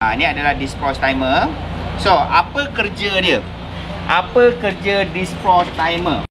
Ini adalah disc-frost timer. So, apa kerja dia? Apa kerja disc-frost timer?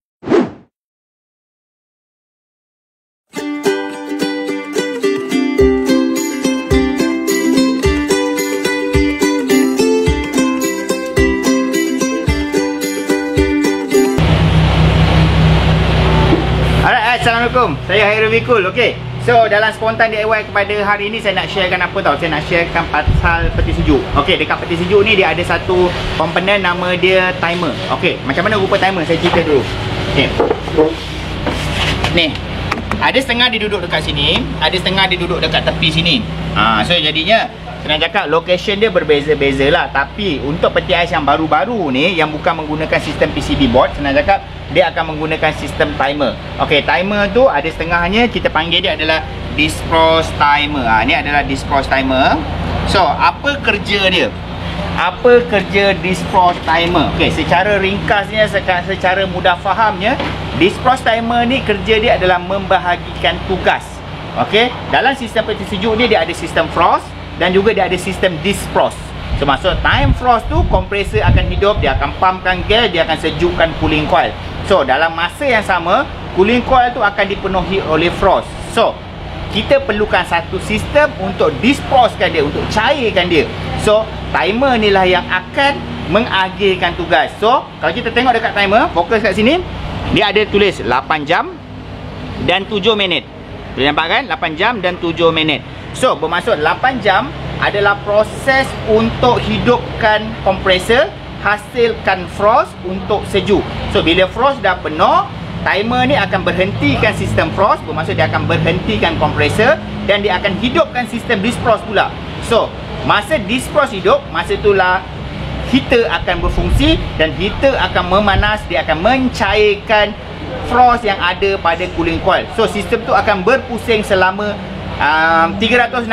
Alright, assalamualaikum. Saya Hairulvcool. Okey. So, dalam spontan DIY kepada hari ini saya nak sharekan apa tau? Saya nak sharekan pasal peti sejuk. Okey, dekat peti sejuk ni dia ada satu komponen nama dia timer. Okey, macam mana rupa timer? Saya cerita dulu. Okey. Ni. Ada setengah dia duduk dekat sini, ada setengah dia duduk dekat tepi sini. So jadinya senang cakap location dia berbeza-beza lah. Tapi untuk peti ais yang baru-baru ni, yang bukan menggunakan sistem PCB board, senang cakap dia akan menggunakan sistem timer. Okey, timer tu ada setengahnya, kita panggil dia adalah disc-frost timer. Ni adalah disc-frost timer. So, apa kerja dia? Apa kerja disc-frost timer? Okey, secara ringkasnya, secara mudah fahamnya, disc-frost timer ni kerja dia adalah membahagikan tugas. Okey, dalam sistem peti sejuk ni dia ada sistem frost dan juga dia ada sistem disc-frost. So, maksud time frost tu kompresor akan hidup, dia akan pumpkan gas, dia akan sejukkan cooling coil. So, dalam masa yang sama, cooling coil tu akan dipenuhi oleh frost. So, kita perlukan satu sistem untuk disc-frostkan dia, untuk cairkan dia. So, timer ni lah yang akan mengakhirkan tugas. So, kalau kita tengok dekat timer, fokus kat sini, dia ada tulis 8 jam dan 7 minit. Boleh nampak kan? 8 jam dan 7 minit. So, bermaksud 8 jam adalah proses untuk hidupkan kompresor, hasilkan frost untuk sejuk. So, bila frost dah penuh, timer ni akan berhentikan sistem frost, bermaksud dia akan berhentikan kompresor dan dia akan hidupkan sistem disc-frost pula. So, masa disc-frost hidup, masa itulah heater akan berfungsi dan heater akan memanas, dia akan mencairkan frost yang ada pada cooling coil. So, sistem tu akan berpusing selama 365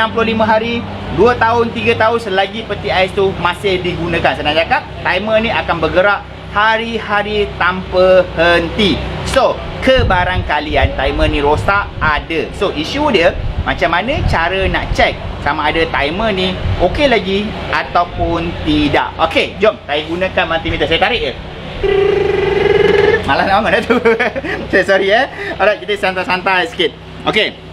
hari, 2 tahun, 3 tahun selagi peti ais tu masih digunakan. Senang cakap, timer ni akan bergerak hari-hari tanpa henti. So, kebarangkalian timer ni rosak ada. So, isu dia macam mana cara nak check sama ada timer ni okey lagi ataupun tidak. Okey, jom saya gunakan multimeter. Saya tarik je. Malah nak bangun dah tu. Sorry ya. Alright, kita santai-santai sikit. Okey.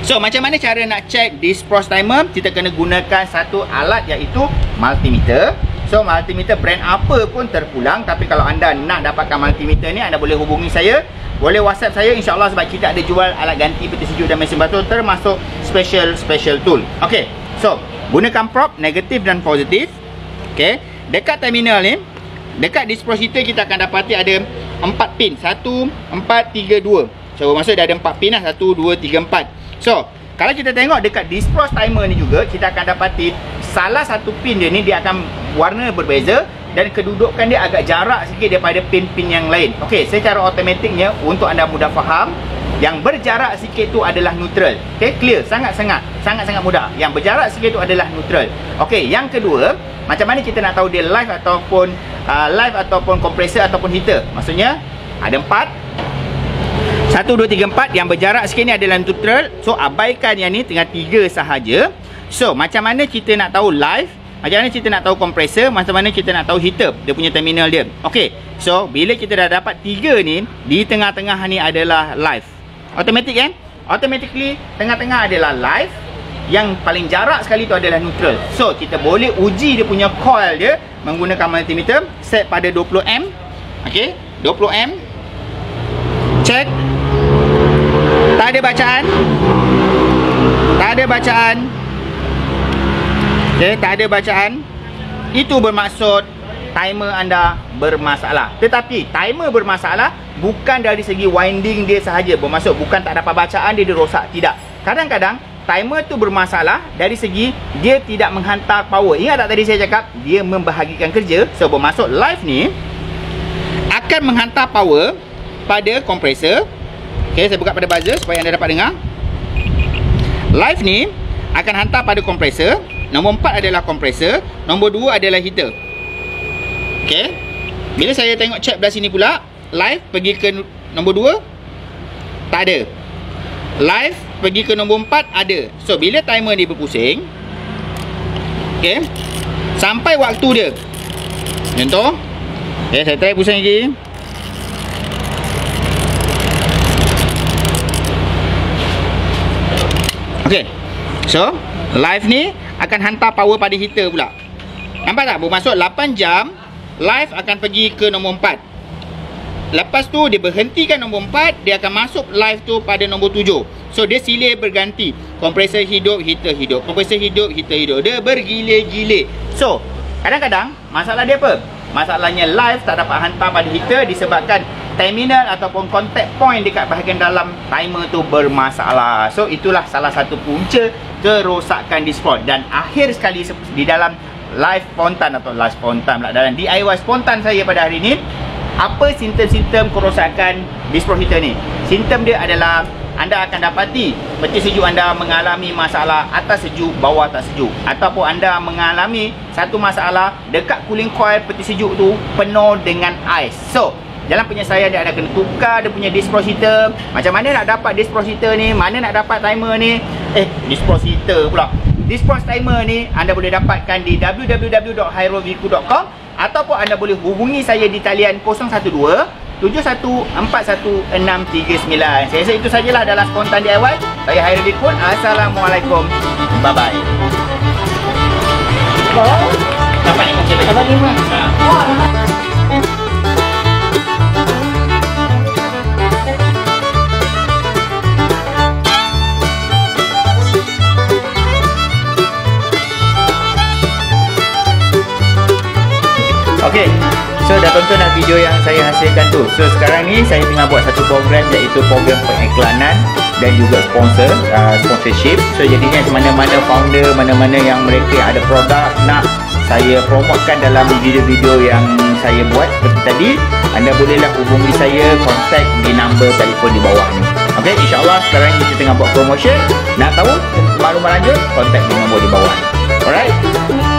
So, macam mana cara nak check disc-frost timer? Kita kena gunakan satu alat iaitu multimeter. So, multimeter brand apa pun terpulang. Tapi kalau anda nak dapatkan multimeter ni, anda boleh hubungi saya. Boleh WhatsApp saya, insyaAllah, sebab kita ada jual alat ganti peti sejuk dan mesin batu, termasuk special tool. Okay, so gunakan prop negatif dan positif. Okay, dekat terminal ni, dekat disc-frost heater kita akan dapati ada 4 pin. 1, 4, 3, 2. So, maksud dia ada 4 pin lah. 1, 2, 3, 4. So, kalau kita tengok dekat disc-frost timer ni juga, kita akan dapati salah satu pin dia ni, dia akan warna berbeza dan kedudukan dia agak jarak sikit daripada pin-pin yang lain. Okey, secara automatiknya untuk anda mudah faham, yang berjarak sikit tu adalah neutral. Okey, clear, sangat-sangat mudah. Yang berjarak sikit tu adalah neutral. Okey, yang kedua, macam mana kita nak tahu dia live ataupun kompresor ataupun heater? Maksudnya, ada 4, 1, 2, 3, 4. Yang berjarak sikit ni adalah neutral. So, abaikan yang ni, tinggal 3 sahaja. So, macam mana kita nak tahu live? Macam mana kita nak tahu kompresor? Macam mana kita nak tahu heater? Dia punya terminal dia. Okey. So, bila kita dah dapat 3 ni, di tengah-tengah ni adalah live. Automatic kan? Automatically, tengah-tengah adalah live. Yang paling jarak sekali tu adalah neutral. So, kita boleh uji dia punya coil dia menggunakan multimeter. Set pada 20 amp. Okey, 20 amp. Check. Tak ada bacaan. Okay, tak ada bacaan. Itu bermaksud timer anda bermasalah. Tetapi timer bermasalah bukan dari segi winding dia sahaja. Bermaksud bukan tak dapat bacaan dia rosak. Tidak. Kadang-kadang timer tu bermasalah dari segi dia tidak menghantar power. Ingat tak tadi saya cakap dia membahagikan kerja. So, bermaksud live ni akan menghantar power pada kompresor. Okay, saya buka pada buzzer supaya anda dapat dengar. Live ni akan hantar pada kompresor. Nombor 4 adalah kompresor, nombor 2 adalah heater. Okay, bila saya tengok check belah sini pula, live pergi ke nombor 2, tak ada. Live pergi ke nombor 4, ada. So, bila timer ni berpusing, Okey. Sampai waktu dia. Contoh. Okey, saya try pusing lagi. Okey. So, live ni akan hantar power pada heater pula. Nampak tak? Bermaksud 8 jam live akan pergi ke nombor 4. Lepas tu dia berhentikan nombor 4, dia akan masuk live tu pada nombor 7. So dia silih berganti. Kompresor hidup, heater hidup. Kompresor hidup, heater hidup. Dia bergile-gile. So kadang-kadang masalah dia apa? Masalahnya live tak dapat hantar pada heater disebabkan terminal ataupun contact point dekat bahagian dalam timer tu bermasalah. So itulah salah satu punca kerosakan diskon. Dan akhir sekali di dalam live spontan atau live spontan pula, dalam DIY spontan saya pada hari ini, apa simptom-simptom kerosakan diskon heater ni? Simptom dia adalah anda akan dapati peti sejuk anda mengalami masalah atas sejuk, bawah tak sejuk. Ataupun anda mengalami satu masalah dekat cooling coil peti sejuk tu penuh dengan ais. So, dalam penyelesaian dia ada kena tukar dia punya diskon heater. Macam mana nak dapat diskon heater ni? Mana nak dapat timer ni? Diskon heater pula. Diskon timer ni anda boleh dapatkan di www.hairulvcool.com ataupun anda boleh hubungi saya di talian 012-7141-639. Saya rasa itu sajalah dalam Spontan DIY. Saya Hairulvcool. Assalamualaikum. Bye-bye. Dapat 5 kilo. Dapat 5. Okey, so dah tonton dah video yang saya hasilkan tu. So sekarang ni saya tengah buat satu program, iaitu program pengiklanan dan juga sponsor, sponsorship. So jadinya mana-mana founder, mana-mana yang mereka ada produk nak saya promotekan dalam video-video yang saya buat seperti tadi, anda bolehlah hubungi saya, contact di nombor telefon di bawah ni. Okey, insyaAllah sekarang kita tengah buat promotion. Nak tahu maklum lanjut, contact di nombor di bawah ni. Alright.